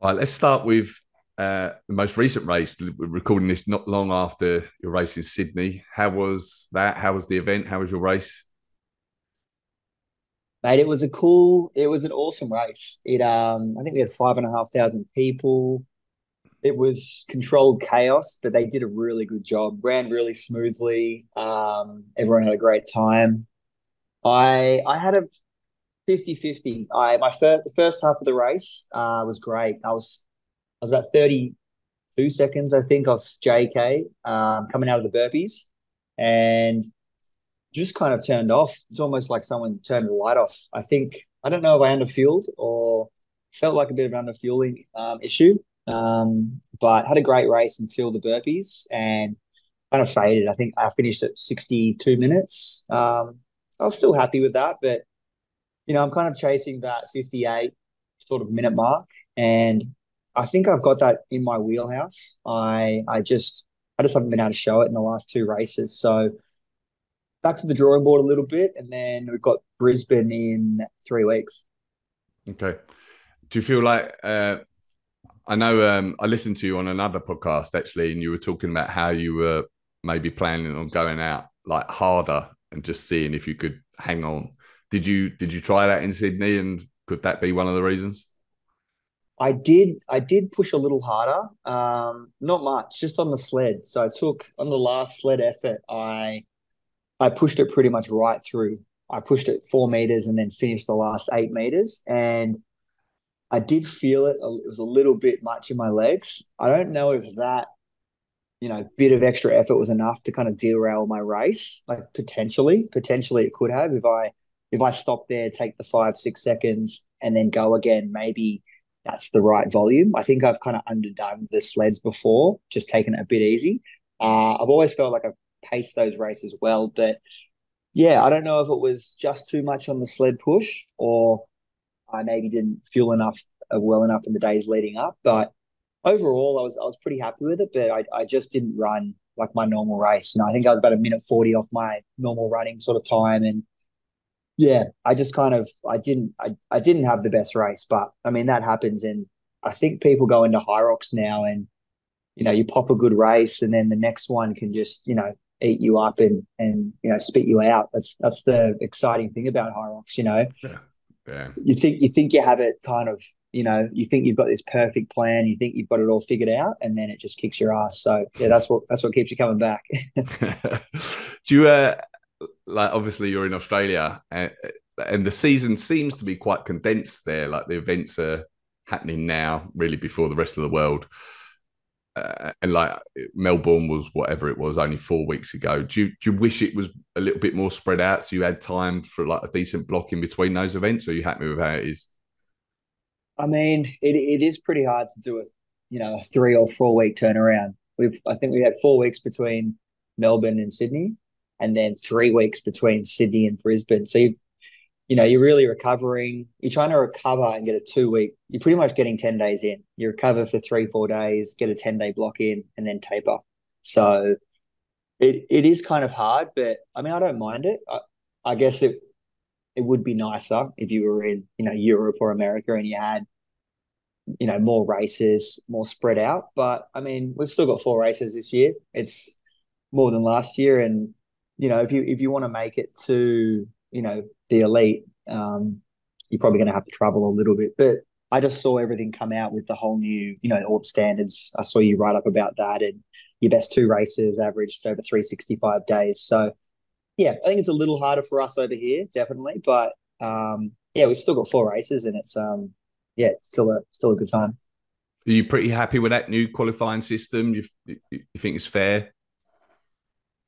All right, let's start with the most recent race. We're recording this not long after your race in Sydney. How was that? How was the event? How was your race? Mate, it was a cool, it was an awesome race. It, I think we had 5,500 people. It was controlled chaos, but they did a really good job. Ran really smoothly. Everyone had a great time. I had a 50-50. The first half of the race was great. I was about 32 seconds, I think, off JK coming out of the burpees, and just kind of turned off. It's almost like someone turned the light off. I think, I don't know if I underfueled or felt like a bit of an underfueling issue. But had a great race until the burpees and kind of faded. I think I finished at 62 minutes. I was still happy with that, but you know, I'm kind of chasing that 58 sort of minute mark. And I think I've got that in my wheelhouse. I just haven't been able to show it in the last two races. So back to the drawing board a little bit. And then we've got Brisbane in 3 weeks. Okay. Do you feel like, I know I listened to you on another podcast, actually, and you were talking about how you were maybe planning on going out like harder and just seeing if you could hang on. Did you try that in Sydney, and could that be one of the reasons? I did push a little harder, not much, just on the sled. So I took on the last sled effort, I pushed it pretty much right through. I pushed it 4 meters and then finished the last 8 meters, and I did feel it. It was a little bit much in my legs. I don't know if that, you know, bit of extra effort was enough to kind of derail my race. Like potentially it could have, if I stop there, take the 5-6 seconds and then go again, maybe that's the right volume. I think I've kind of underdone the sleds before, just taken it a bit easy. I've always felt like I've paced those races well, but yeah, I don't know if it was just too much on the sled push or I maybe didn't fuel enough well enough in the days leading up, but overall I was pretty happy with it, but I just didn't run like my normal race. And I think I was about a minute 40 off my normal running sort of time. And yeah, I just kind of, I didn't have the best race, but I mean, that happens. And I think people go into Hyrox now and, you know, you pop a good race and then the next one can just, you know, eat you up and, you know, spit you out. That's the exciting thing about Hyrox, you know. Yeah. Yeah. You think you have it kind of, you know, you think you've got this perfect plan, you think you've got it all figured out, and then it just kicks your ass. So yeah, that's what keeps you coming back. Do you like, obviously you're in Australia and the season seems to be quite condensed there, like the events are happening now really before the rest of the world, and like Melbourne was, whatever it was, only 4 weeks ago. Do you wish it was a little bit more spread out so you had time for like a decent block in between those events, or are you happy with how it is? I mean, it is pretty hard to do it, you know, a 3 or 4 week turnaround. I think we had 4 weeks between Melbourne and Sydney, and then 3 weeks between Sydney and Brisbane. So you're really recovering. You're trying to recover and get a 2 week. You're pretty much getting 10 days in. You recover for 3-4 days, get a 10 day block in, and then taper. So it is kind of hard, but I mean, I don't mind it. I guess it would be nicer if you were in, you know, Europe or America and you had, you know, more races, more spread out. But I mean, we've still got 4 races this year. It's more than last year, and you know, if you want to make it to, you know, the elite, you're probably going to have to travel a little bit. But I just saw everything come out with the whole new, you know, ORP standards. I saw you write up about that, and your best 2 races averaged over 365 days. So, yeah, I think it's a little harder for us over here, definitely. But, yeah, we've still got 4 races, and it's, yeah, it's still a good time. Are you pretty happy with that new qualifying system? You think it's fair?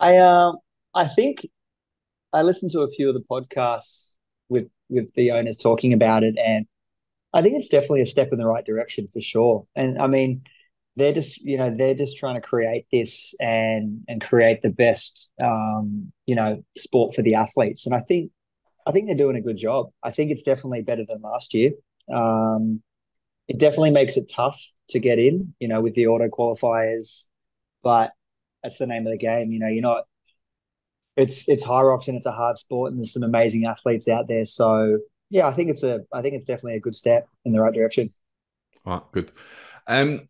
I think... I listened to a few of the podcasts with the owners talking about it, and I think it's definitely a step in the right direction for sure. And I mean, they're just trying to create this and create the best, you know, sport for the athletes. And I think they're doing a good job. I think it's definitely better than last year. It definitely makes it tough to get in, you know, with the auto qualifiers, but that's the name of the game. You know, you're not. It's Hyrox, and it's a hard sport, and there's some amazing athletes out there. So yeah, I think it's definitely a good step in the right direction. All right, good.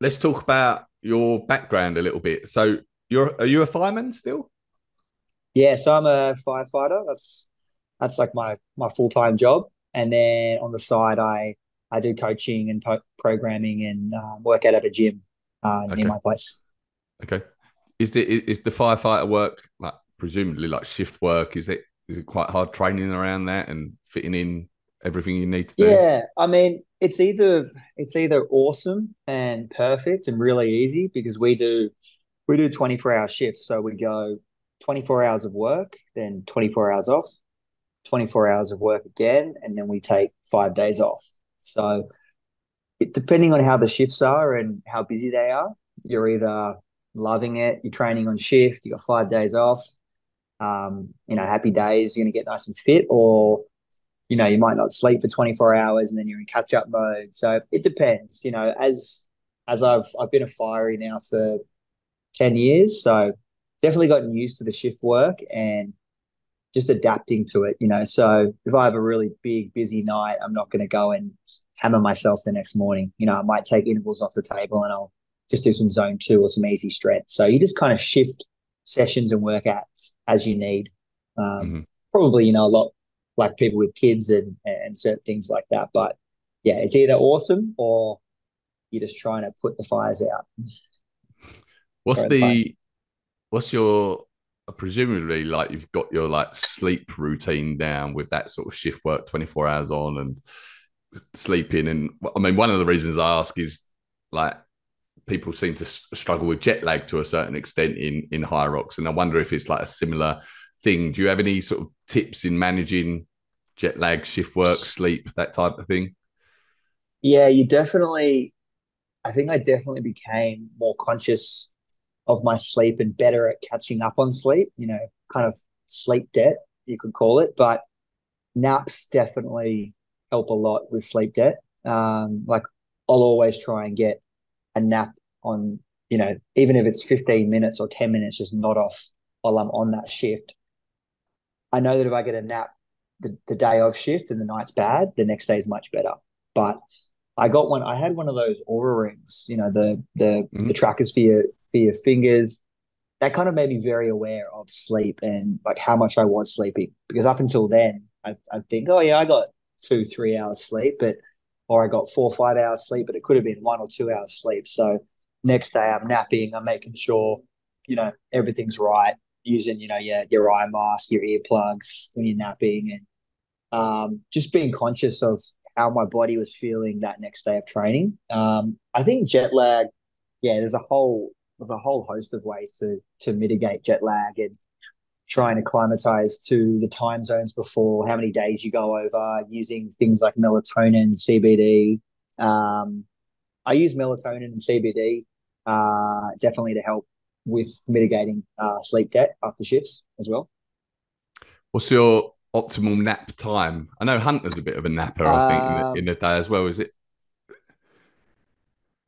Let's talk about your background a little bit. So are you a fireman still? Yeah, so I'm a firefighter. That's like my full-time job. And then on the side, I do coaching and programming and work out at a gym near my place. Okay. Is the firefighter work, like presumably like shift work, is it quite hard training around that and fitting in everything you need to do? Yeah, I mean, it's either awesome and perfect and really easy, because we do 24-hour shifts. So we go 24 hours of work, then 24 hours off, 24 hours of work again, and then we take 5 days off. So depending on how the shifts are and how busy they are, you're either loving it, you're training on shift, you got 5 days off, happy days, you're going to get nice and fit, or, you know, you might not sleep for 24 hours and then you're in catch-up mode. So it depends, you know, as I've been a fiery now for 10 years, so definitely gotten used to the shift work and just adapting to it, you know. So if I have a really big, busy night, I'm not going to go and hammer myself the next morning. You know, I might take intervals off the table and I'll just do some zone two or some easy strength. So you just kind of shift sessions and workouts as you need. Probably, you know, a lot like people with kids and certain things like that. But yeah, it's either awesome or you're just trying to put the fires out. Presumably, like, you've got your like sleep routine down with that sort of shift work, 24 hours on and sleeping. And I mean, one of the reasons I ask is, like, people seem to struggle with jet lag to a certain extent in Hyrox, and I wonder if it's like a similar thing. Do you have any sort of tips in managing jet lag, shift work, sleep, that type of thing? Yeah, I definitely became more conscious of my sleep and better at catching up on sleep, you know, kind of sleep debt, you could call it. But naps definitely help a lot with sleep debt. Like, I'll always try and get a nap on, you know, even if it's 15 minutes or 10 minutes, just not off while I'm on that shift. I know that if I get a nap the day of shift and the night's bad, the next day is much better. But I had one of those Oura rings, you know, the trackers for your fingers. That kind of made me very aware of sleep and like how much I was sleeping, because up until then I'd think, oh yeah, I got 2-3 hours sleep, or I got 4-5 hours sleep, but it could have been 1 or 2 hours sleep. So next day I'm napping, I'm making sure, you know, everything's right, using, you know, your eye mask, your earplugs when you're napping, and just being conscious of how my body was feeling that next day of training. I think jet lag, yeah, there's a whole host of ways to mitigate jet lag, and trying to acclimatize to the time zones before, how many days you go over, using things like melatonin, CBD. I use melatonin and CBD definitely to help with mitigating sleep debt after shifts as well. What's your optimal nap time? I know Hunter's a bit of a napper, I think, in the day as well, is it?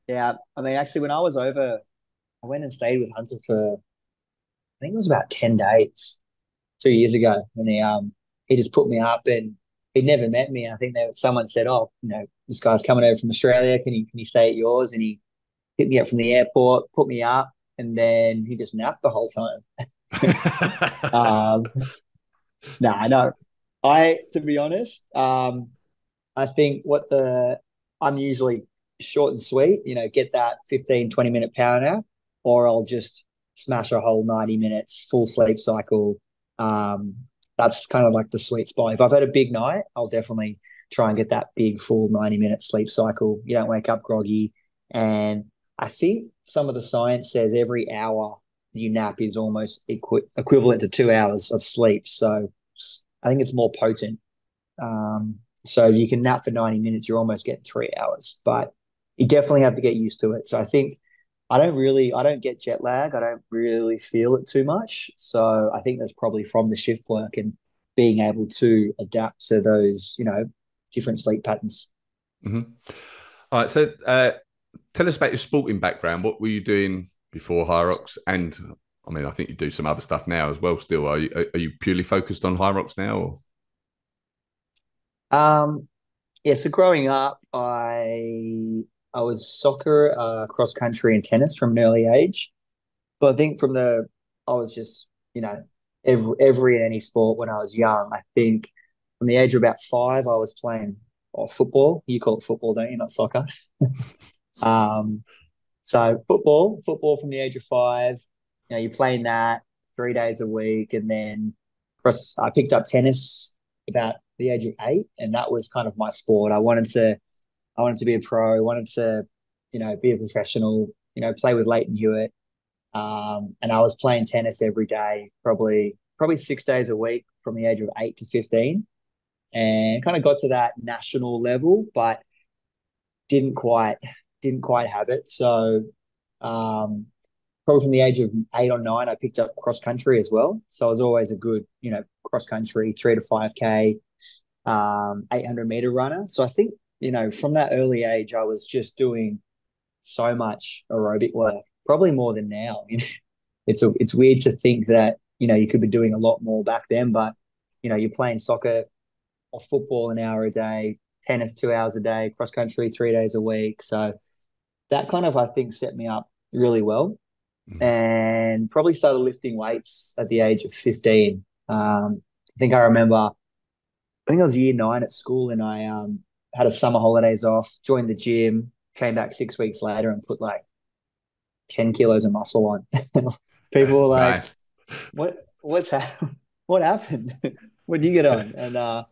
Yeah, I mean, actually, when I was over, I went and stayed with Hunter for, I think it was about 10 days, 2 years ago, when he just put me up, and he'd never met me. I think someone said, oh, you know, this guy's coming over from Australia, can he stay at yours? And he picked me up from the airport, put me up, and then he just napped the whole time. To be honest, I think I'm usually short and sweet, you know, get that 15, 20-minute power nap, or I'll just smash a whole 90 minutes full sleep cycle. That's kind of like the sweet spot. If I've had a big night, I'll definitely try and get that big full 90-minute sleep cycle. You don't wake up groggy. And I think some of the science says every hour you nap is almost equivalent to 2 hours of sleep. So I think it's more potent. So you can nap for 90 minutes, you're almost getting 3 hours, but you definitely have to get used to it. So I think I don't get jet lag. I don't really feel it too much. So I think that's probably from the shift work and being able to adapt to those, you know, different sleep patterns. Mm-hmm. All right. So tell us about your sporting background. What were you doing before Hyrox? And I mean, I think you do some other stuff now as well still. Are you purely focused on Hyrox now? Yeah, so growing up, I was soccer, cross country, and tennis from an early age. But I think I was just, every and any sport when I was young. I think from the age of about 5, I was playing football. You call it football, don't you? Not soccer. So football from the age of 5. You're playing that 3 days a week, and then I picked up tennis about the age of 8, and that was kind of my sport. I wanted to be a pro. Wanted to, be a professional. Play with Lleyton Hewitt. And I was playing tennis every day, probably 6 days a week from the age of 8 to 15, and kind of got to that national level, but didn't quite have it. So probably from the age of 8 or 9, I picked up cross country as well. So I was always a good, cross country 3 to 5K, 800-meter runner. So I think, from that early age, I was just doing so much aerobic work. Probably more than now. It's weird to think that, you could be doing a lot more back then, but, you're playing soccer or football an hour a day, tennis 2 hours a day, cross country 3 days a week. So that kind of, I think, set me up really well. Mm-hmm. And probably started lifting weights at the age of 15. I think I was year 9 at school, and I had a summer holidays off, joined the gym, came back 6 weeks later and put 10 kilos of muscle on. People were like, nice. What happened? What did you get on? And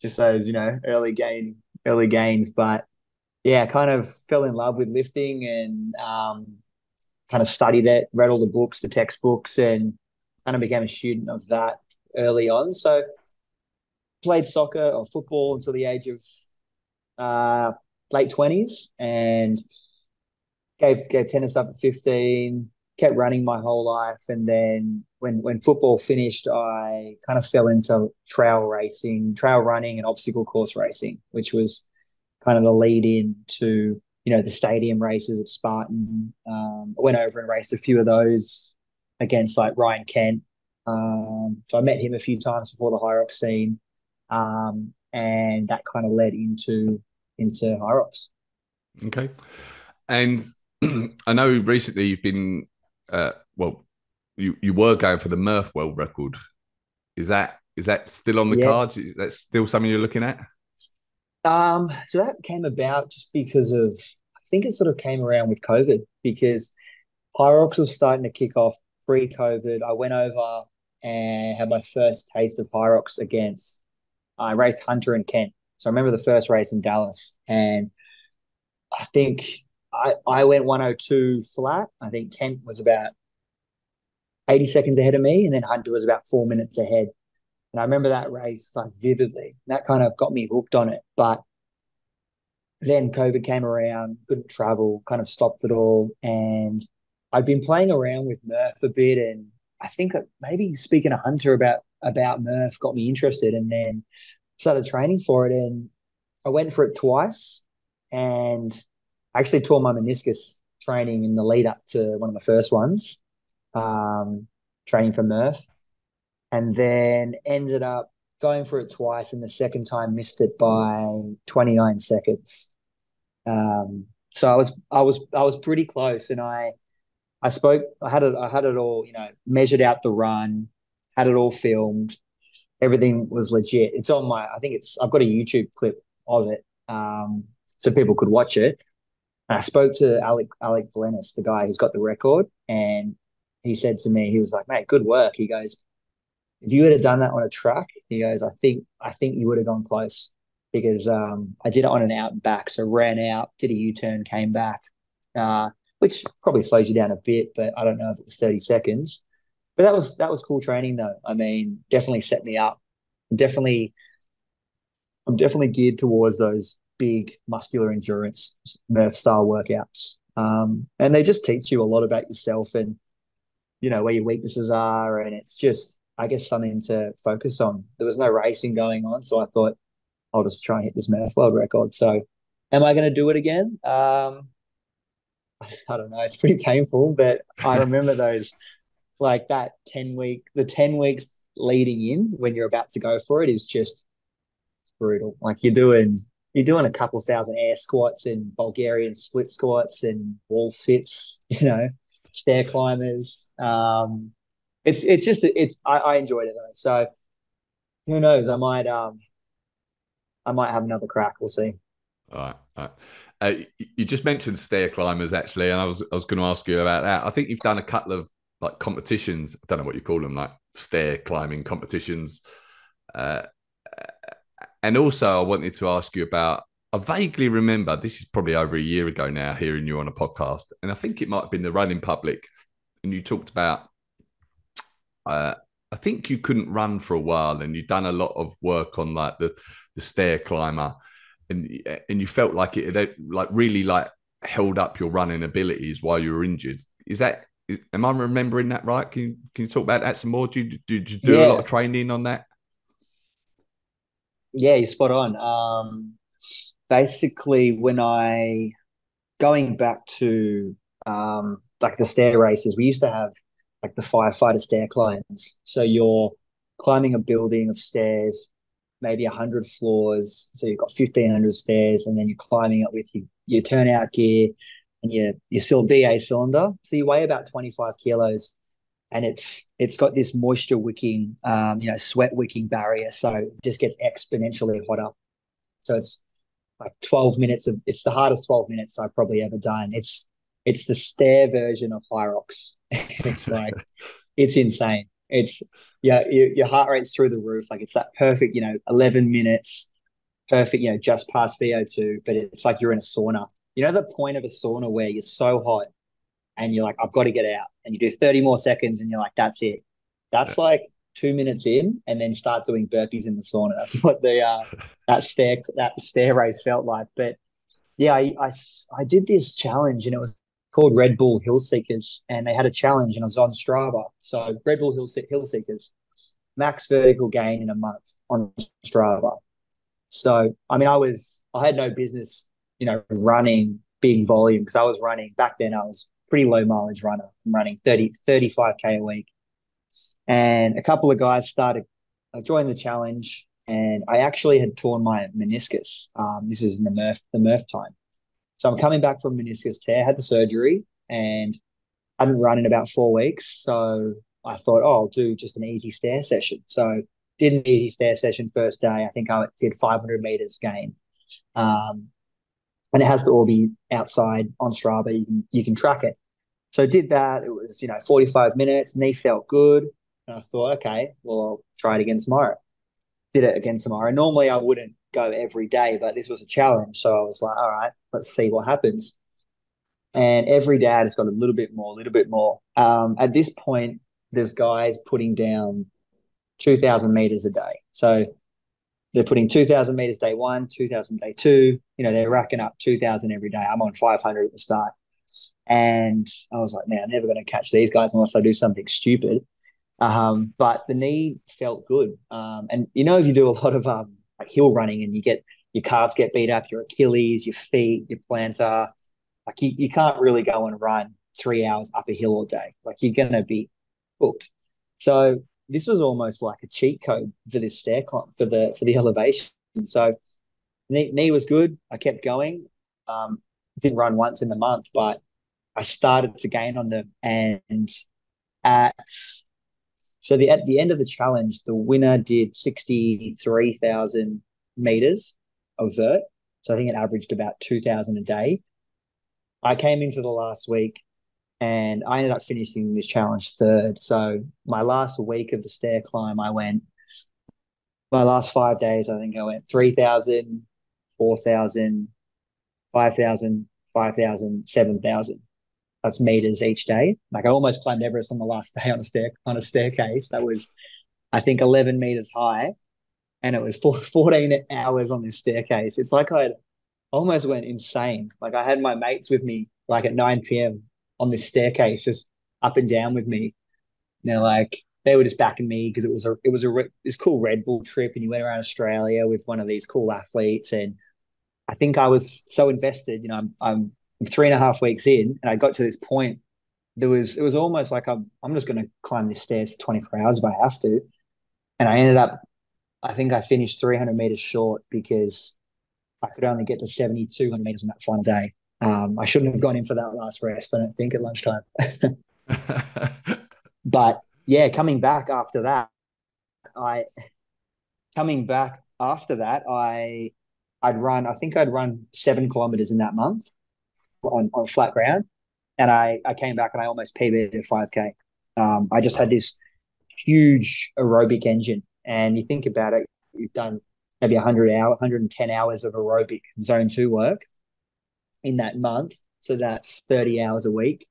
just those, early gains. But yeah, kind of fell in love with lifting, and kind of studied it, read all the books, the textbooks, and kind of became a student of that early on. So played soccer or football until the age of late 20s, and gave tennis up at 15, kept running my whole life. And then when football finished, I kind of fell into trail running and obstacle course racing, which was kind of the lead in to, the stadium races at Spartan. I went over and raced a few of those against Ryan Kent. So I met him a few times before the Hyrox scene. And that kind of led into Hyrox. Okay. And I know recently you've been, you were going for the Murph world record. Is that still on the cards? Is that still something you're looking at? So that came about just because of, I think it sort of came around with COVID, because Hyrox was starting to kick off pre-COVID. I went over and had my first taste of Hyrox I raced Hunter and Kent. So I remember the first race in Dallas, and I think I went 102 flat. I think Kent was about 80 seconds ahead of me, and then Hunter was about 4 minutes ahead. And I remember that race vividly. That kind of got me hooked on it. But then COVID came around, couldn't travel, kind of stopped it all. And I'd been playing around with Murph a bit, and I think maybe speaking to Hunter about Murph got me interested, and then started training for it. And I went for it twice, and I actually tore my meniscus training in the lead up to one of the first ones, training for Murph, and then ended up going for it twice, and the second time missed it by 29 seconds. So I was pretty close, and I had it all, measured out the run, had it all filmed, everything was legit. It's on I've got a YouTube clip of it, so people could watch it. I spoke to Alec Blennis, the guy who's got the record, and he said to me, he was like, "Mate, good work." He goes, "If you would have done that on a track," he goes, I think you would have gone close, because I did it on an out and back. So ran out, did a U-turn, came back, which probably slows you down a bit, but I don't know if it was 30 seconds. But that was cool training though. I mean, definitely set me up. I'm definitely geared towards those big muscular endurance Murph style workouts, and they just teach you a lot about yourself and where your weaknesses are, and it's just, I guess, something to focus on. There was no racing going on, so I thought I'll just try and hit this Murph world record. So am I going to do it again? I don't know, it's pretty painful, but I remember those that 10 weeks leading in when you're about to go for it is just brutal. You're doing you're doing a couple thousand air squats and Bulgarian split squats and wall sits, you know, stair climbers. I enjoyed it though. So who knows? I might have another crack. We'll see. All right. You just mentioned stair climbers actually, and I was going to ask you about that. I think you've done a couple of like competitions. I don't know what you call them, like stair climbing competitions. And also I wanted to ask you about, I vaguely remember, this is probably over a year ago now, hearing you on a podcast, and I think it might have been the Running Public, and you talked about, I think you couldn't run for a while and you'd done a lot of work on like the stair climber, and you felt like it like really like held up your running abilities while you were injured. Am I remembering that right? Can you talk about that some more? Did you do a lot of training on that? Yeah, you're spot on. Basically, when going back to like the stair races, we used to have like the firefighter stair climbs. So you're climbing a building of stairs, maybe 100 floors. So you've got 1,500 stairs, and then you're climbing it with your turnout gear and your BA cylinder. So you weigh about 25 kilos, and it's got this moisture wicking, sweat wicking barrier. So it just gets exponentially hotter. So it's like 12 minutes of, it's the hardest 12 minutes I've probably ever done. It's the stair version of Hyrox. It's like, it's insane. It's, yeah, your heart rate's through the roof. Like it's that perfect, 11 minutes, perfect, just past VO2, but it's like you're in a sauna. You know the point of a sauna where you're so hot and you're like, I've got to get out, and you do 30 more seconds and you're like, that's it. That's like 2 minutes in, and then start doing burpees in the sauna. That's what that stair race felt like. But yeah, I did this challenge, and it was called Red Bull Hillseekers, and they had a challenge, and I was on Strava. So Red Bull Hillseekers, max vertical gain in a month on Strava. So I mean, I had no business, running big volume, because I was running back then. I was pretty low mileage runner. I'm running 35K a week. And a couple of guys joined the challenge, and I actually had torn my meniscus. This is in the Murph time. So I'm coming back from meniscus tear, had the surgery, and I hadn't run in about 4 weeks. So I thought, I'll do just an easy stair session. So did an easy stair session first day. I think I did 500 meters gain. And it has the Orbi outside on Strava. You can track it. So I did that. It was, 45 minutes. Knee felt good. And I thought, okay, well, I'll try it again tomorrow. Did it again tomorrow. Normally I wouldn't go every day, but this was a challenge. So I was like, all right, let's see what happens. And every day I just got a little bit more, a little bit more. At this point, there's guys putting down 2,000 meters a day. So they're putting 2,000 meters day one, 2,000 day two. They're racking up 2,000 every day. I'm on 500 at the start. And I was like, man, I'm never going to catch these guys unless I do something stupid. But the knee felt good. And if you do a lot of like hill running, and you get your calves get beat up, your Achilles, your feet, your plantar, like you can't really go and run 3 hours up a hill all day. Like you're going to be hooked. So this was almost like a cheat code for this stair climb, for the elevation. So knee was good. I kept going. Didn't run once in the month, but I started to gain on them. And at the end of the challenge, the winner did 63,000 meters of vert. So I think it averaged about 2,000 a day. I came into the last week, and I ended up finishing this challenge third. So my last week of the stair climb, my last 5 days, I think I went 3,000, 4,000, 5,000, 5,000, 7,000. That's meters each day. Like I almost climbed Everest on the last day on a staircase that was, I think, 11 meters high, and it was 14 hours on this staircase. It's like I almost went insane. Like I had my mates with me, like at 9 p.m. on this staircase, just up and down with me. They were just backing me, because it was this cool Red Bull trip, and you went around Australia with one of these cool athletes. And I think I was so invested. I'm 3.5 weeks in, and I got to this point. It was almost like I'm just going to climb these stairs for 24 hours if I have to. And I ended up, I think I finished 300 meters short, because I could only get to 7,200 meters on that final day. I shouldn't have gone in for that last rest, I don't think, at lunchtime. But yeah, coming back after that, I'd run 7 kilometers in that month on flat ground. And I came back and I almost PB'd at 5K. I just had this huge aerobic engine. And you think about it, you've done maybe 110 hours of aerobic zone 2 work in that month. So that's 30 hours a week.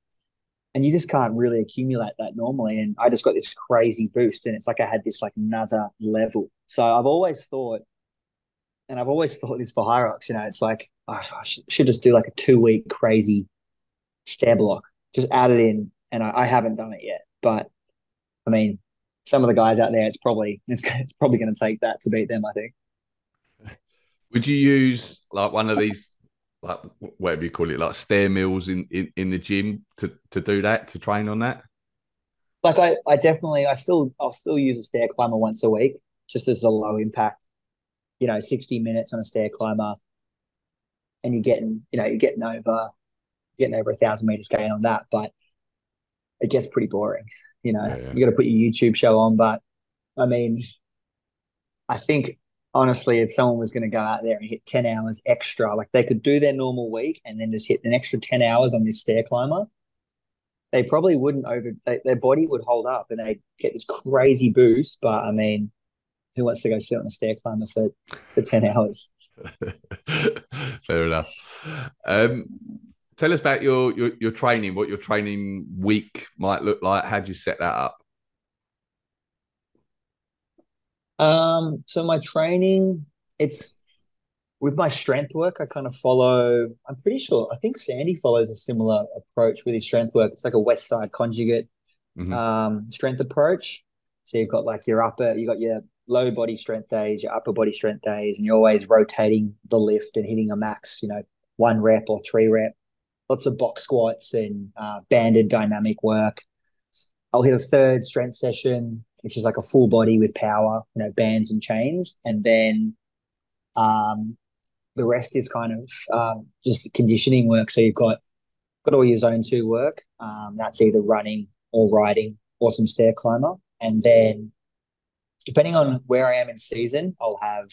And you just can't really accumulate that normally. And I just got this crazy boost. And it's like I had this like another level. So I've always thought this for Hyrox, you know, it's like, oh, I should just do like a 2-week crazy stair block, just add it in. And I haven't done it yet. But I mean, some of the guys out there, it's probably going to take that to beat them, I think. Would you use like one of these, like whatever you call it, like stair mills in the gym to do that, to train on that? Like I'll still use a stair climber once a week, just as a low impact, you know, 60 minutes on a stair climber, and you're getting over 1,000 meters gain on that, but it gets pretty boring, you know. Yeah. You got to put your YouTube show on, but I mean, I think honestly, if someone was going to go out there and hit 10 hours extra, like they could do their normal week and then just hit an extra 10 hours on this stair climber, they probably wouldn't their body would hold up and they'd get this crazy boost. But I mean, who wants to go sit on a stair climber for 10 hours? Fair enough. Tell us about your training, what your training week might look like. How do you set that up? So my training, it's with my strength work, I kind of follow, I'm pretty sure, I think Sandy follows a similar approach with his strength work. It's like a West Side conjugate, mm-hmm. Strength approach. So you've got like your low body strength days, your upper body strength days, and you're always rotating the lift and hitting a max, you know, 1 rep or 3 rep, lots of box squats and, banded dynamic work. I'll hit a third strength session, which is like a full body with power, you know, bands and chains. And then the rest is kind of just conditioning work. So you've got all your zone 2 work. That's either running or riding or some stair climber. And then depending on where I am in season, I'll have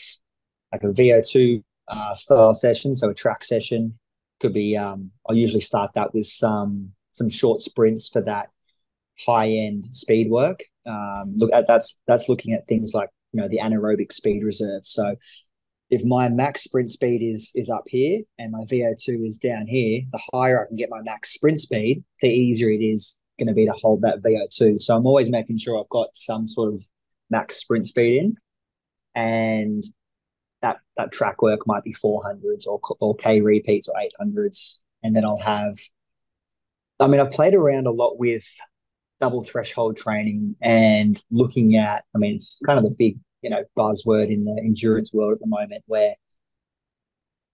like a VO2 style session. So a track session could be, I'll usually start that with some short sprints for that high-end speed work. That's looking at things like, you know, the anaerobic speed reserve. So if my max sprint speed is up here and my VO2 is down here, the higher I can get my max sprint speed, the easier it is going to be to hold that VO2. So I'm always making sure I've got some sort of max sprint speed in, and that track work might be 400s or K repeats or 800s. And then I've played around a lot with double threshold training and looking at, I mean, it's kind of the big, you know, buzzword in the endurance world at the moment, where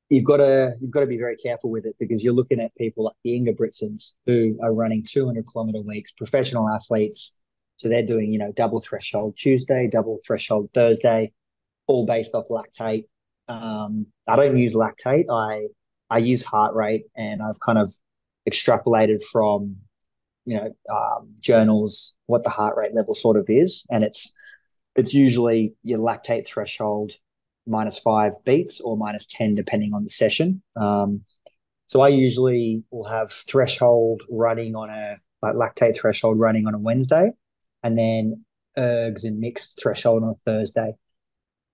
you've got to be very careful with it, because you're looking at people like the Inga Britsons who are running 200-kilometer weeks, professional athletes. So they're doing, you know, double threshold Tuesday, double threshold Thursday, all based off lactate. I don't use lactate. I use heart rate, and I've kind of extrapolated from, you know, journals what the heart rate level sort of is, and it's usually your lactate threshold -5 beats or -10 depending on the session. So I usually will have threshold running on lactate threshold running on a Wednesday, and then ergs and mixed threshold on a Thursday.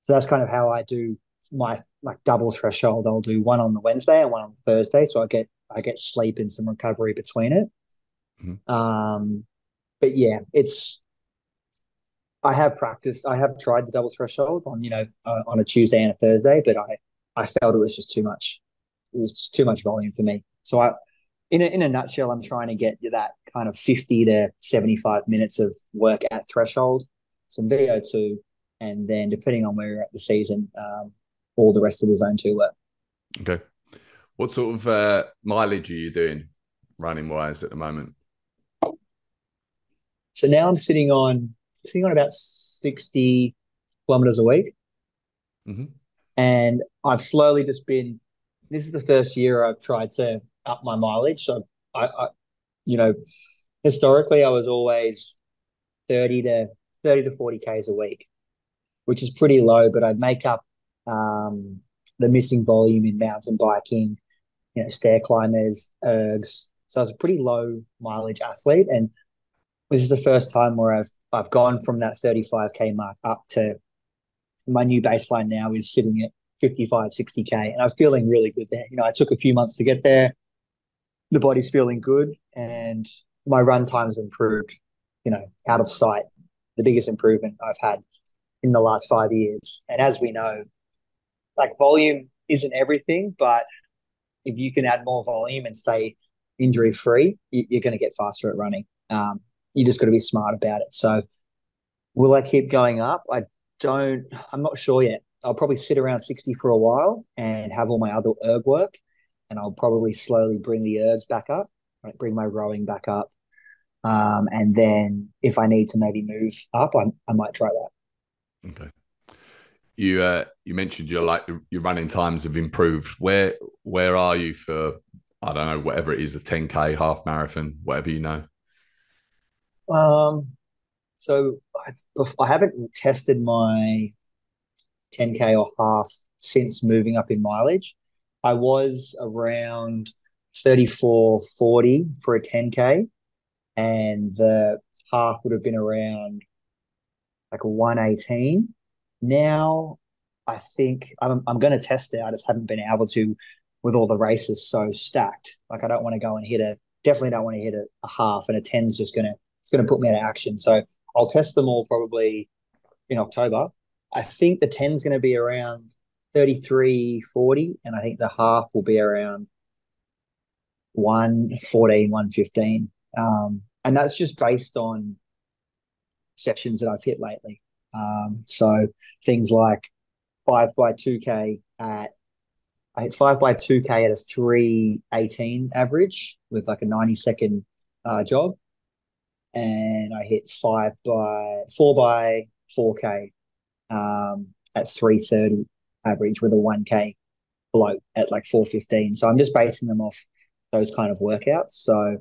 So that's kind of how I do my like double threshold. I'll do one on the Wednesday and one on Thursday, so I get sleep and some recovery between it. Mm-hmm. But yeah, I have tried the double threshold on, you know, on a Tuesday and a Thursday, but I felt it was just too much. It was just too much volume for me. So in a nutshell, I'm trying to get that kind of 50 to 75 minutes of work at threshold, some VO2, and then depending on where you're at the season, all the rest of the zone 2 work. Okay. What sort of mileage are you doing running wise at the moment? So now I'm sitting on about 60 kilometers a week. Mm-hmm. And I've slowly just been, this is the first year I've tried to up my mileage. So I you know, historically I was always 30 to 40 Ks a week, which is pretty low, but I'd make up the missing volume in mountain biking, you know, stair climbers, ergs. So I was a pretty low mileage athlete. And this is the first time where I've gone from that 35K mark up to my new baseline now is sitting at 55, 60K. And I'm feeling really good there. You know, I took a few months to get there. The body's feeling good and my run time's improved, you know, out of sight. The biggest improvement I've had in the last 5 years. And as we know, like volume isn't everything, but if you can add more volume and stay injury free, you're going to get faster at running. You just got to be smart about it. So will I keep going up? I'm not sure yet. I'll probably sit around 60 for a while and have all my other erg work. And I'll probably slowly bring the ergs back up, right? Bring my rowing back up. And then if I need to maybe move up, I might try that. Okay. You mentioned your running times have improved. Where are you for, I don't know, whatever it is, the 10K, half marathon, whatever, you know? So I haven't tested my 10K or half since moving up in mileage. I was around 34, 40 for a 10K, and the half would have been around like a 118. Now I think I'm going to test it. I just haven't been able to with all the races so stacked. Like I don't want to go and hit a half, and a 10 is just going to put me out of action. So I'll test them all probably in October. I think the 10 is going to be around 33, 40, and I think the half will be around 114, 115. And that's just based on sections that I've hit lately. So things like 5x2K I hit 5x2K at a 3:18 average with like a 90-second jog. And I hit 4x4K at 3:30 average with a 1K bloat at like 4:15. So I'm just basing them off those kind of workouts. So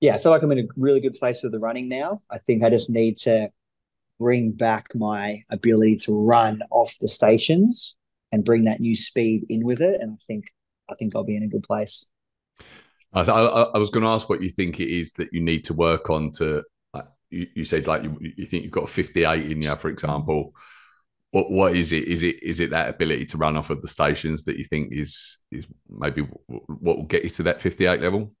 yeah, I feel like I'm in a really good place with the running now. I think I just need to bring back my ability to run off the stations and bring that new speed in with it. And I think I'll be in a good place. I was going to ask what you think it is that you need to work on to, you said like you think you've got 58 in you, for example. What is it? Is it that ability to run off at the stations that you think is maybe what will get you to that 58 level?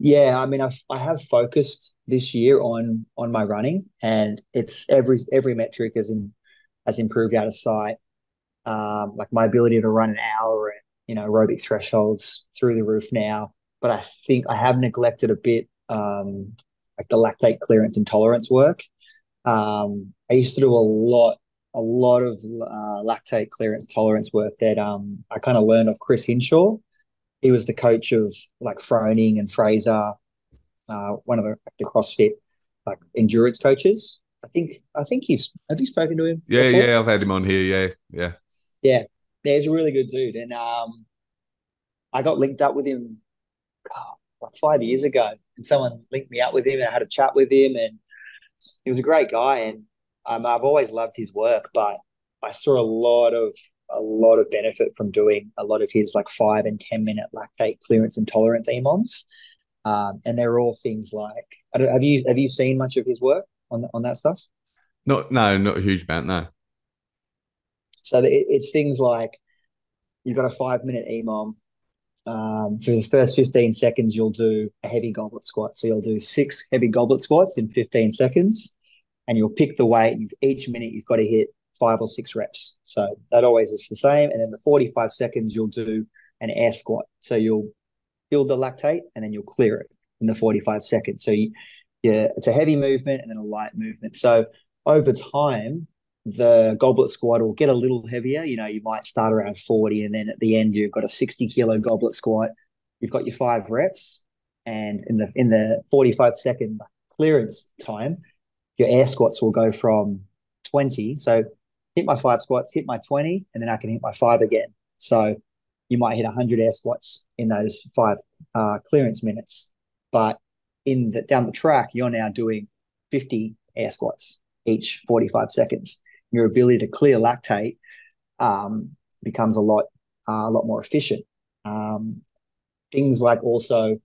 Yeah, I mean, I have focused this year on my running, and it's every metric has improved out of sight. Like my ability to run an hour and, you know, aerobic thresholds through the roof now, but I think I have neglected a bit, like the lactate clearance and tolerance work. I used to do a lot of lactate clearance tolerance work that I kind of learned of Chris Hinshaw. He was the coach of like Froning and Fraser, one of the CrossFit like endurance coaches. I think have you spoken to him? Yeah, before? Yeah, I've had him on here. Yeah, he's a really good dude, and I got linked up with him like 5 years ago, and someone linked me up with him, and I had a chat with him, and he was a great guy, and I've always loved his work, but I saw a lot of benefit from doing a lot of his like 5 and 10 minute lactate clearance and tolerance EMOMs, and they're all things like. Have you seen much of his work on that stuff? Not a huge amount, no. So it's things like you've got a 5 minute EMOM. For the first 15 seconds, you'll do a heavy goblet squat. So you'll do 6 heavy goblet squats in 15 seconds, and you'll pick the weight. Each minute you've got to hit 5 or 6 reps. So that always is the same. And then the 45 seconds, you'll do an air squat. So you'll build the lactate and then you'll clear it in the 45 seconds. So it's a heavy movement and then a light movement. So over time, the goblet squat will get a little heavier. You know, you might start around 40, and then at the end, you've got a 60-kilo goblet squat. You've got your 5 reps, and in the 45-second clearance time, your air squats will go from 20. So hit my 5 squats, hit my 20, and then I can hit my 5 again. So you might hit 100 air squats in those 5 clearance minutes, but in the down the track, you're now doing 50 air squats each 45 seconds. Your ability to clear lactate becomes a lot more efficient. Things like also,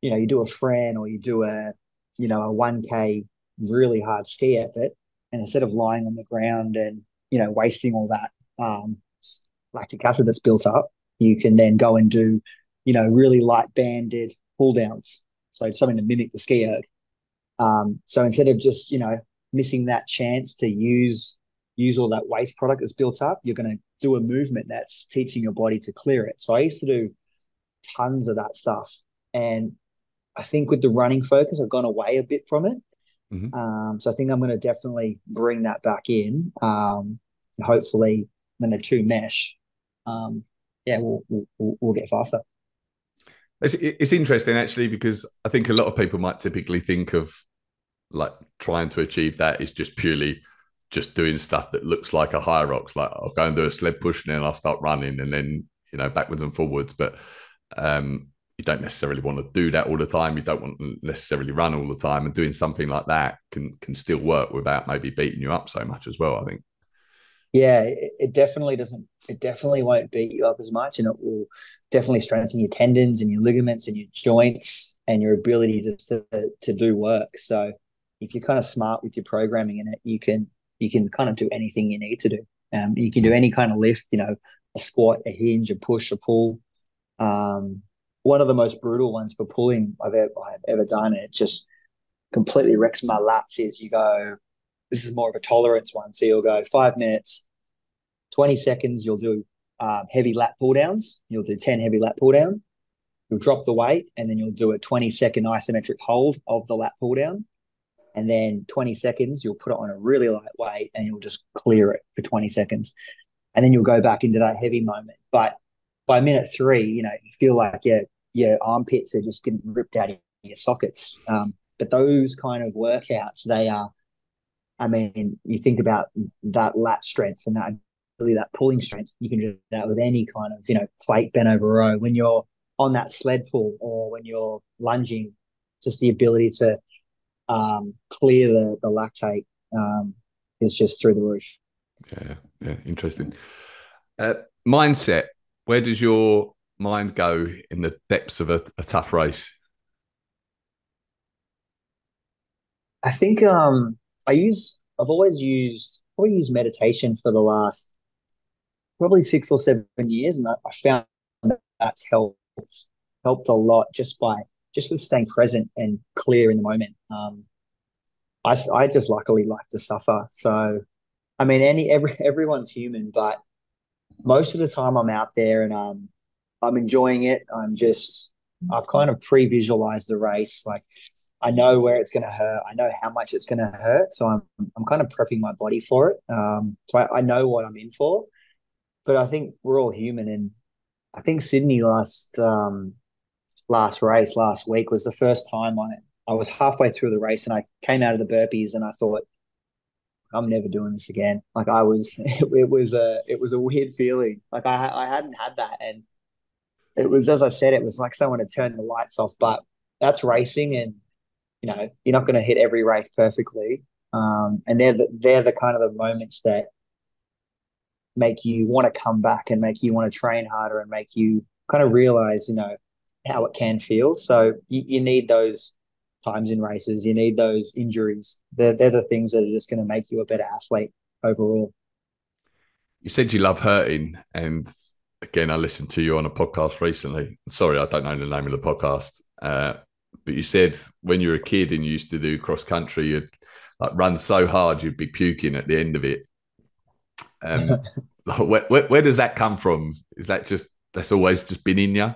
you know, you do a Fran or you do a 1K really hard ski effort, and instead of lying on the ground and, you know, wasting all that lactic acid that's built up, you can then go and do, you know, really light banded pull downs. So it's something to mimic the ski erg. So instead of just, you know, missing that chance to use all that waste product that's built up, you're going to do a movement that's teaching your body to clear it. So I used to do tons of that stuff. And I think with the running focus, I've gone away a bit from it. Mm-hmm. So I think I'm going to definitely bring that back in. And hopefully when the two mesh, we'll get faster. It's interesting actually, because I think a lot of people might typically think of like trying to achieve that is just purely just doing stuff that looks like a Hyrox, like I'll go and do a sled push and then I'll start running and then, you know, backwards and forwards. But you don't necessarily want to do that all the time. You don't want to necessarily run all the time, and doing something like that can still work without maybe beating you up so much as well, I think. Yeah, it definitely doesn't. It definitely won't beat you up as much, and it will definitely strengthen your tendons and your ligaments and your joints and your ability just to do work. So if you're kind of smart with your programming in it, you can kind of do anything you need to do. You can do any kind of lift, you know, a squat, a hinge, a push, a pull. One of the most brutal ones for pulling I've ever done, and it just completely wrecks my lats, is you go, this is more of a tolerance one. So you'll go 5 minutes, 20 seconds, you'll do heavy lat pull downs. You'll do 10 heavy lat pull down. You'll drop the weight, and then you'll do a 20-second isometric hold of the lat pull down. And then 20 seconds, you'll put it on a really light weight and you'll just clear it for 20 seconds. And then you'll go back into that heavy moment. But by minute 3, you know, you feel like your armpits are just getting ripped out of your sockets. But those kind of workouts, they are, I mean, you think about that lat strength and that pulling strength, you can do that with any kind of, you know, plate bent over row. When you're on that sled pull or when you're lunging, just the ability to clear the lactate is just through the roof. Yeah, interesting. Mindset, where does your mind go in the depths of a tough race? I think I've always used meditation for the last probably 6 or 7 years, and I found that's helped a lot just with staying present and clear in the moment. I just luckily like to suffer, so I mean, everyone's human, but most of the time I'm out there and I'm enjoying it. I've kind of pre-visualized the race. Like I know where it's going to hurt. I know how much it's going to hurt. So I'm kind of prepping my body for it. So I know what I'm in for, but I think we're all human. And I think Sydney last week was the first time I was halfway through the race and I came out of the burpees and I thought, I'm never doing this again. Like it was a weird feeling. Like I hadn't had that. And it was, as I said, it was like someone had turned the lights off, but that's racing, and, you know, you're not going to hit every race perfectly. And they're the kind of the moments that make you want to come back and make you want to train harder and make you kind of realize, you know, how it can feel. So you need those times in races. You need those injuries. They're the things that are just going to make you a better athlete overall. You said you love hurting, and again, I listened to you on a podcast recently. Sorry, I don't know the name of the podcast. But you said when you were a kid and you used to do cross country, you'd like run so hard you'd be puking at the end of it. Where does that come from? Is that just that's always just been in you?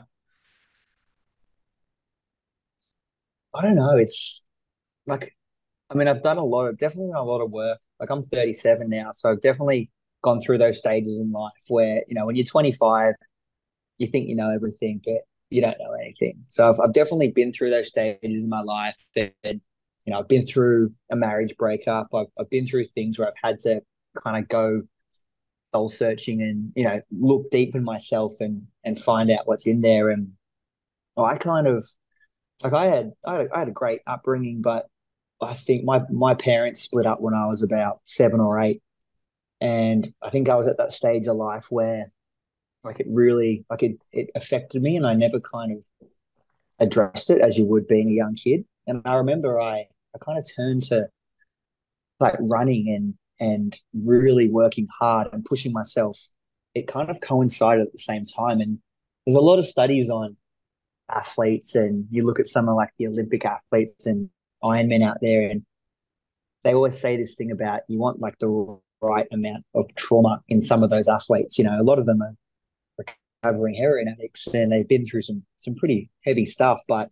I don't know. It's like, I mean, I've done a lot of work. Like I'm 37 now, so I've definitely gone through those stages in life where, you know, when you're 25, you think you know everything, but you don't know anything. So I've definitely been through those stages in my life. And, you know, I've been through a marriage breakup. I've been through things where I've had to kind of go soul searching and, you know, look deep in myself and find out what's in there. And I kind of like, I had a great upbringing, but I think my parents split up when I was about 7 or 8. And I think I was at that stage of life where it really, it affected me, and I never kind of addressed it, as you would being a young kid. And I remember I kind of turned to running and really working hard and pushing myself. It kind of coincided at the same time. And there's a lot of studies on athletes, and you look at someone like the Olympic athletes and Ironman out there, and they always say this thing about you want the right amount of trauma in some of those athletes. You know, a lot of them are recovering heroin addicts and they've been through some pretty heavy stuff, but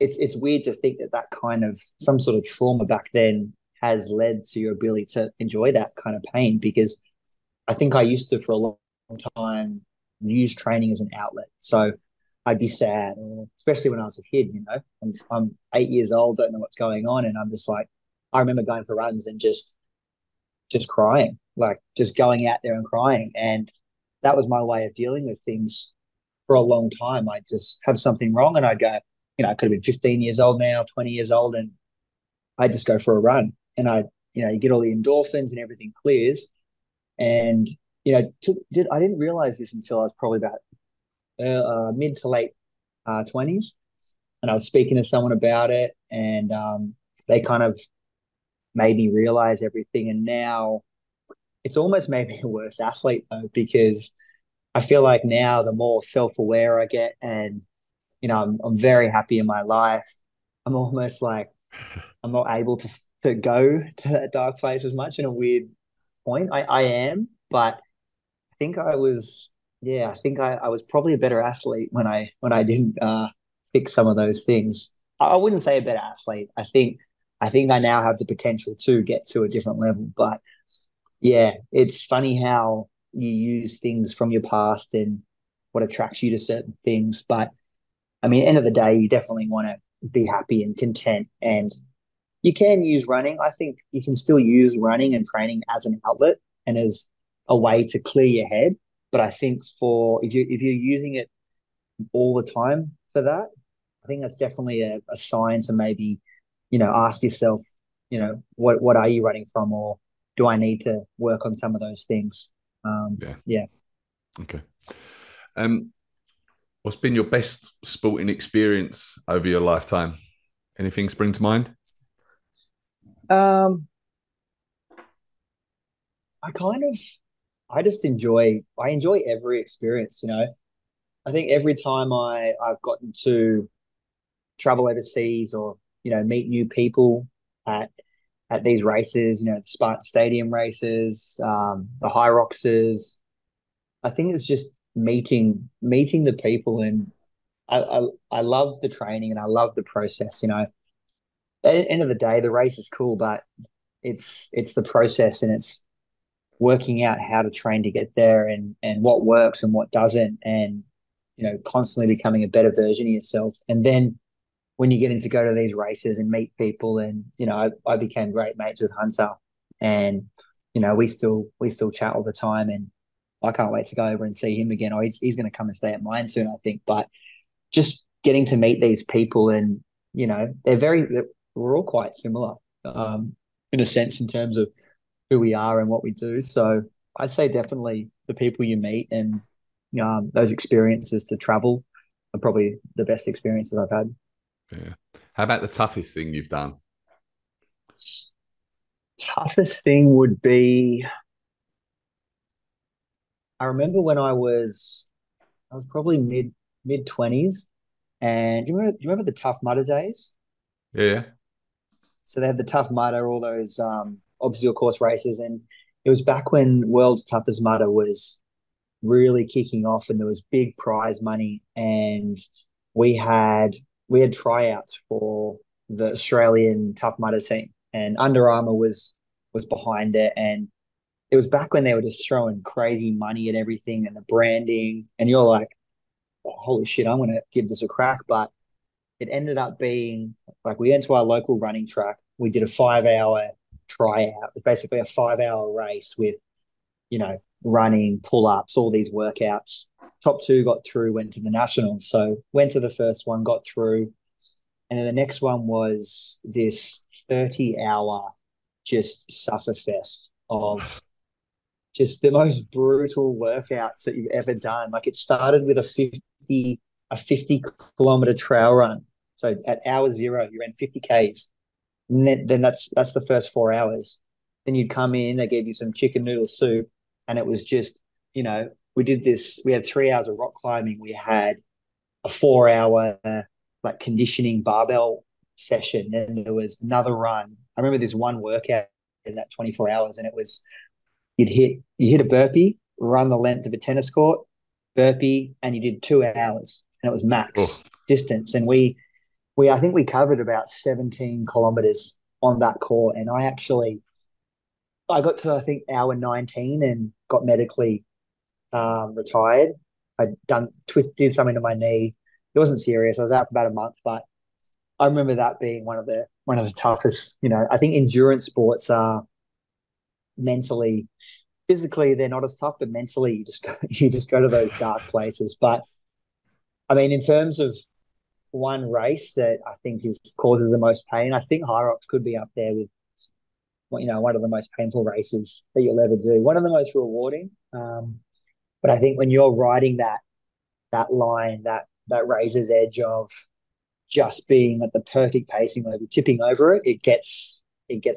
it's weird to think that kind of some sort of trauma back then has led to your ability to enjoy that kind of pain, because I think I used to for a long time use training as an outlet. So I'd be sad, especially when I was a kid, you know, I'm 8 years old, don't know what's going on. And I'm just like, I remember going for runs and just crying, just going out there and crying. And that was my way of dealing with things for a long time. I'd just have something wrong and I'd go, you know, I could have been 15 years old now, 20 years old. And I'd just go for a run and you get all the endorphins and everything clears. And, you know, I didn't realize this until I was probably about mid to late 20s, and I was speaking to someone about it, and they kind of made me realize everything. And now it's almost made me a worse athlete, though, because I feel like now the more self-aware I get, and you know, I'm very happy in my life, I'm almost like I'm not able to go to that dark place as much. In a weird point, I am, but I think I was. Yeah, I think I was probably a better athlete when I didn't fix some of those things. I wouldn't say a better athlete. I think I now have the potential to get to a different level. But yeah, it's funny how you use things from your past and what attracts you to certain things. But I mean, end of the day, you definitely want to be happy and content. And you can use running. I think you can still use running and training as an outlet and as a way to clear your head. But I think if you're using it all the time for that, I think that's definitely a sign to maybe, you know, ask yourself, you know, what are you running from, or do I need to work on some of those things? Okay. What's been your best sporting experience over your lifetime? Anything spring to mind? I enjoy every experience, you know. I think every time I've gotten to travel overseas or, you know, meet new people at these races, you know, the Spartan Stadium races, the Hyroxes, I think it's just meeting the people. And I love the training and I love the process, you know. At the end of the day, the race is cool, but it's the process, and it's working out how to train to get there, and what works and what doesn't, and, you know, constantly becoming a better version of yourself. And then when you get into go to these races and meet people, and, you know, I became great mates with Hunter, and, you know, we still chat all the time, and I can't wait to go over and see him again. Oh, he's going to come and stay at mine soon, I think. But just getting to meet these people, and, you know, we're all quite similar in a sense in terms of who we are and what we do. So I'd say definitely the people you meet and those experiences to travel are probably the best experiences I've had. Yeah. How about the toughest thing you've done? Toughest thing would be, I remember when I was probably mid 20s, and do you remember the Tough Mudder days? Yeah. So they had the Tough Mudder, all those obstacle course races, and it was back when World's Toughest Mudder was really kicking off, and there was big prize money, and we had tryouts for the Australian Tough Mudder team, and Under Armour was behind it. And it was back when they were just throwing crazy money at everything and the branding, and you're like, oh, holy shit, I'm gonna give this a crack. But it ended up being we went to our local running track, we did a 5-hour tryout. It's basically a 5-hour race with you know, running, pull-ups, all these workouts. Top two got through, went to the nationals. So went to the first one, got through. And then the next one was this 30-hour just sufferfest of just the most brutal workouts that you've ever done. Like, it started with a 50-kilometer trail run. So at hour zero, you ran 50 Ks. And then that's the first 4 hours. Then you'd come in, they gave you some chicken noodle soup, and it was just, you know, we did this, we had 3 hours of rock climbing. We had a 4 hour like conditioning barbell session. Then there was another run. I remember this one workout in that 24 hours, and it was you hit a burpee, run the length of a tennis court, burpee, and you did 2 hours, and it was max distance. And we I think we covered about 17 kilometers on that court, and I got to, I think, hour 19 and got medically retired. Did something to my knee. It wasn't serious. I was out for about a month, but I remember that being one of the toughest. You know, I think endurance sports are mentally, physically they're not as tough, but mentally you just go to those dark places. But I mean, in terms of one race that I think is causes the most pain, I think Hyrox could be up there with, you know, one of the most painful races that you'll ever do. One of the most rewarding, but I think when you're riding that line, that razor's edge of just being at the perfect pacing level, tipping over it, it gets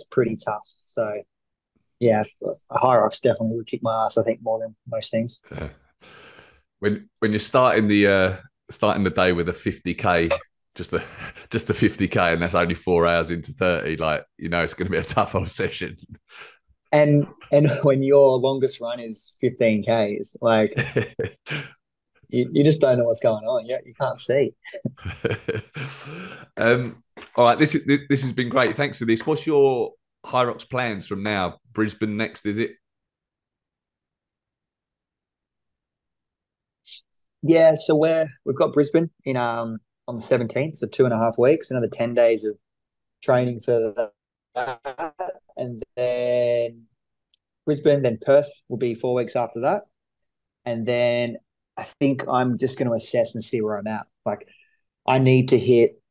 pretty tough. So, yeah, Hyrox definitely would kick my ass, I think, more than most things. Yeah. When you're starting the day with a 50K, just a 50K, and that's only 4 hours into 30, like, you know, it's going to be a tough old session. And when your longest run is 15K, it's like you just don't know what's going on. Yeah, you can't see. All right, this has been great. Thanks for this. What's your Hyrox plans from now? Brisbane next, is it? Yeah, so we've got Brisbane in on the 17th, so 2.5 weeks. Another 10 days of training for that, and then Brisbane, then Perth will be 4 weeks after that, and then I think I'm just going to assess and see where I'm at. Like, I need to hit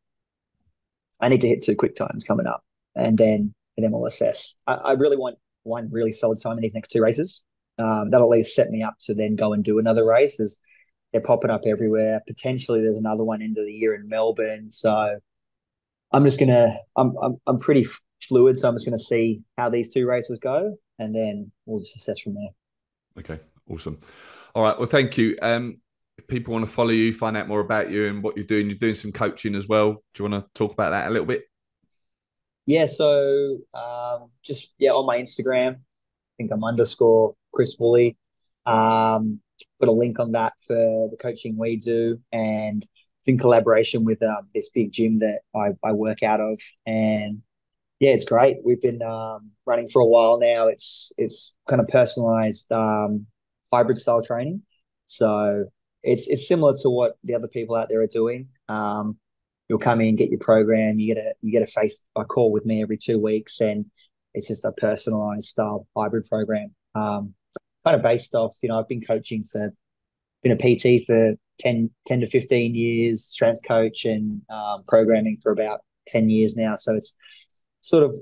2 quick times coming up, and then we'll assess. I really want one really solid time in these next 2 races. That'll at least set me up to then go and do another race. They're popping up everywhere. Potentially there's another one end of the year in Melbourne. So I'm pretty fluid. So I'm just going to see how these 2 races go, and then we'll just assess from there. Okay. Awesome. All right. Well, thank you. If people want to follow you, find out more about you and what you're doing some coaching as well. Do you want to talk about that a little bit? Yeah. So on my Instagram, I think I'm _ Chris Woolley. Put a link on that for the coaching we do, and it's in collaboration with this big gym that I work out of. And yeah, it's great. We've been running for a while now. It's kind of personalized hybrid style training. So it's similar to what the other people out there are doing. You'll come in, get your program, you get a face a call with me every 2 weeks, and it's just a personalized style hybrid program. Kind of based off, you know, I've been coaching been a PT for 10 to 15 years, strength coach and programming for about 10 years now. So it's sort of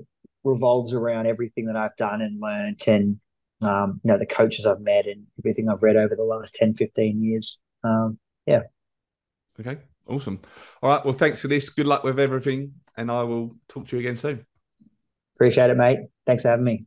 revolves around everything that I've done and learnt, and, you know, the coaches I've met and everything I've read over the last 10, 15 years. Yeah. Okay. Awesome. All right. Well, thanks for this. Good luck with everything. And I will talk to you again soon. Appreciate it, mate. Thanks for having me.